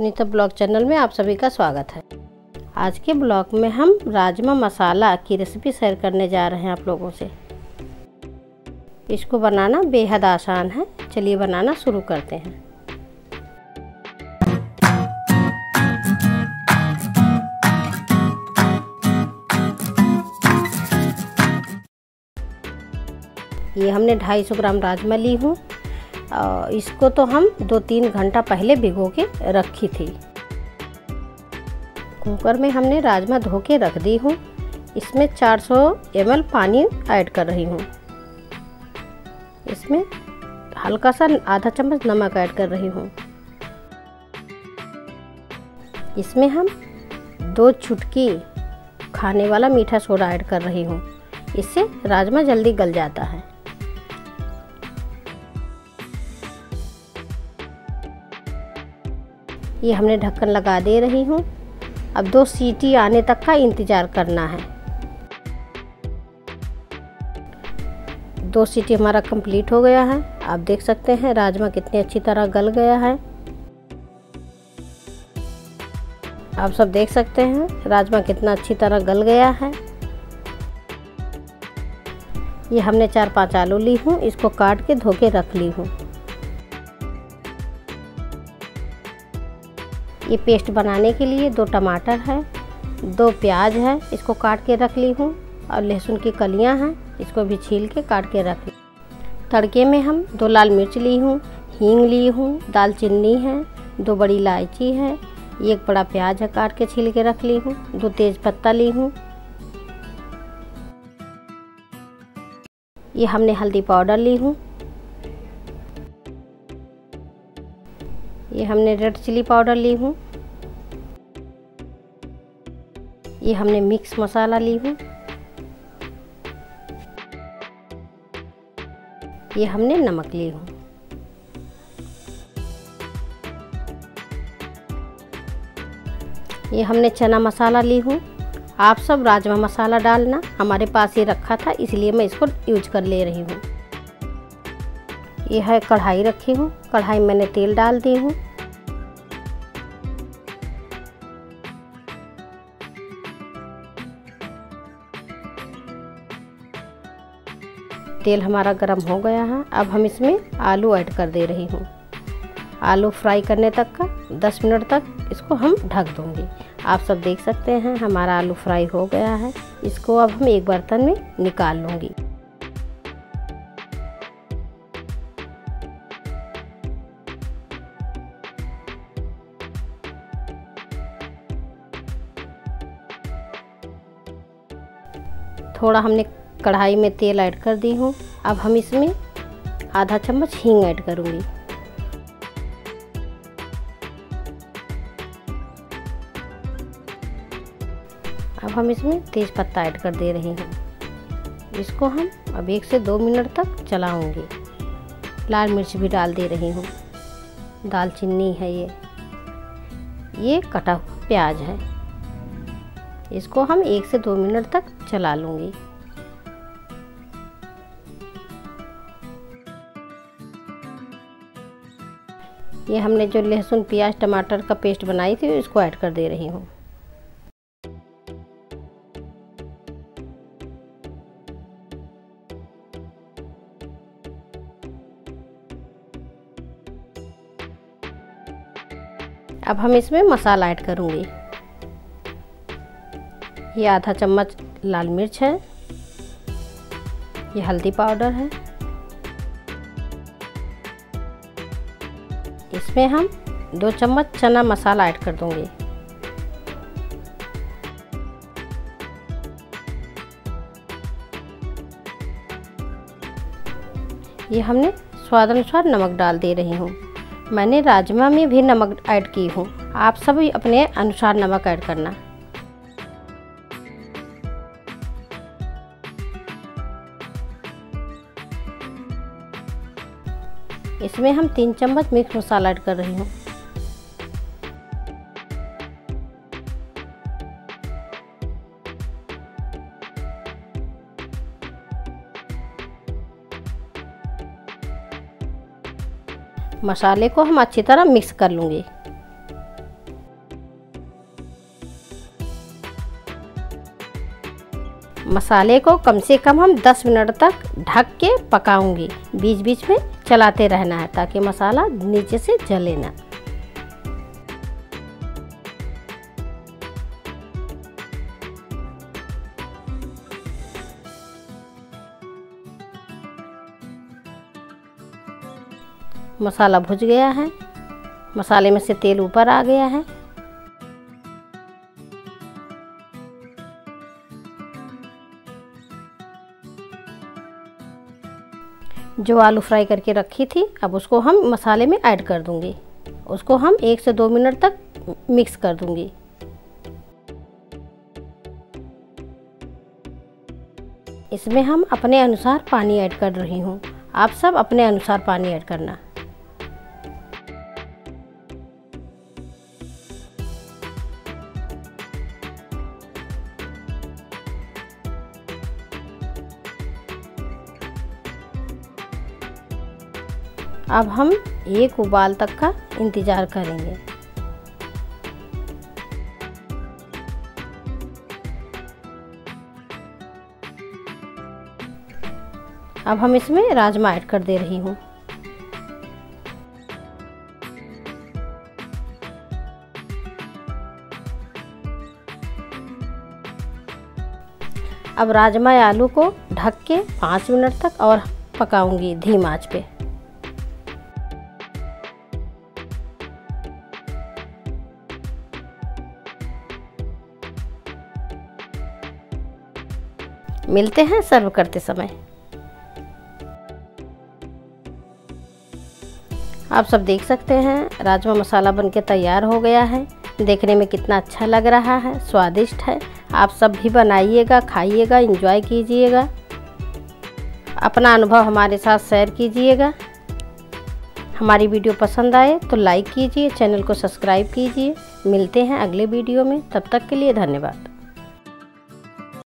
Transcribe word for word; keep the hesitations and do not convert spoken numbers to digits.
Sunita blog channel में आप सभी का स्वागत है। आज के ब्लॉग में हम राजमा मसाला की रेसिपी शेयर करने जा रहे हैं आप लोगों से। इसको बनाना बेहद आसान है, चलिए बनाना शुरू करते हैं। ये हमने दो सौ पचास ग्राम राजमा ली हूँ। इसको तो हम दो तीन घंटा पहले भिगो के रखी थी। कुकर में हमने राजमा धो के रख दी हूँ। इसमें चार सौ एम एल पानी ऐड कर रही हूँ। इसमें हल्का सा आधा चम्मच नमक ऐड कर रही हूँ। इसमें हम दो चुटकी खाने वाला मीठा सोडा ऐड कर रही हूँ, इससे राजमा जल्दी गल जाता है। ये हमने ढक्कन लगा दे रही हूँ। अब दो सीटी आने तक का इंतज़ार करना है। दो सीटी हमारा कंप्लीट हो गया है। आप देख सकते हैं राजमा कितनी अच्छी तरह गल गया है। आप सब देख सकते हैं राजमा कितना अच्छी तरह गल गया है। ये हमने चार पांच आलू ली हूँ, इसको काट के धो के रख ली हूँ। ये पेस्ट बनाने के लिए दो टमाटर है, दो प्याज है, इसको काट के रख ली हूँ, और लहसुन की कलियाँ हैं, इसको भी छील के काट के रख ली। तड़के में हम दो लाल मिर्च ली हूँ, हींग ली हूँ, दालचीनी है, दो बड़ी इलायची है, एक बड़ा प्याज है, काट के छील के रख ली हूँ, दो तेज पत्ता ली हूँ। ये हमने हल्दी पाउडर ली हूँ। ये हमने रेड चिली पाउडर ली हूँ। ये हमने मिक्स मसाला ली हूँ। ये हमने नमक ली हूँ। ये हमने चना मसाला ली हूँ। आप सब राजमा मसाला डालना, हमारे पास ये रखा था इसलिए मैं इसको यूज कर ले रही हूँ। ये है कढ़ाई रखी हूँ, कढ़ाई मैंने तेल डाल दी हूँ। तेल हमारा गरम हो गया है। अब हम इसमें आलू ऐड कर दे रही हूँ। आलू फ्राई करने तक का दस मिनट तक इसको हम ढक दूँगी। आप सब देख सकते हैं हमारा आलू फ्राई हो गया है। इसको अब हम एक बर्तन में निकाल लूँगी। थोड़ा हमने कढ़ाई में तेल ऐड कर दी हूँ। अब हम इसमें आधा चम्मच हींग ऐड करूँगी। अब हम इसमें तेज पत्ता ऐड कर दे रहे हैं। इसको हम अब एक से दो मिनट तक चलाऊंगी। लाल मिर्च भी डाल दे रही हूँ, दालचीनी है, ये ये कटा हुआ प्याज है। इसको हम एक से दो मिनट तक चला लूँगी। ये हमने जो लहसुन प्याज टमाटर का पेस्ट बनाई थी इसको ऐड कर दे रही हूँ। अब हम इसमें मसाला ऐड करूँगी। ये आधा चम्मच लाल मिर्च है, ये हल्दी पाउडर है। इसमें हम दो चम्मच चना मसाला ऐड कर दूँगी। ये हमने स्वाद अनुसार नमक डाल दे रही हूँ। मैंने राजमा में भी नमक ऐड की हूँ, आप सभी अपने अनुसार नमक ऐड करना। इसमें हम तीन चम्मच मिक्स मसाला ऐड कर रही हूँ। मसाले को हम अच्छी तरह मिक्स कर लूँगी। मसाले को कम से कम हम दस मिनट तक ढक के पकाऊंगी। बीच बीच में चलाते रहना है ताकि मसाला नीचे से जले ना। मसाला भुज गया है, मसाले में से तेल ऊपर आ गया है। जो आलू फ्राई करके रखी थी अब उसको हम मसाले में ऐड कर दूंगी। उसको हम एक से दो मिनट तक मिक्स कर दूंगी। इसमें हम अपने अनुसार पानी ऐड कर रही हूँ, आप सब अपने अनुसार पानी ऐड करना। अब हम एक उबाल तक का इंतज़ार करेंगे। अब हम इसमें राजमा ऐड कर दे रही हूँ। अब राजमा आलू को ढक के पाँच मिनट तक और पकाऊंगी धीमी आंच पे। मिलते हैं सर्व करते समय। आप सब देख सकते हैं राजमा मसाला बनके तैयार हो गया है। देखने में कितना अच्छा लग रहा है, स्वादिष्ट है। आप सब भी बनाइएगा, खाइएगा, एंजॉय कीजिएगा। अपना अनुभव हमारे साथ शेयर कीजिएगा। हमारी वीडियो पसंद आए तो लाइक कीजिए, चैनल को सब्सक्राइब कीजिए। मिलते हैं अगले वीडियो में, तब तक के लिए धन्यवाद।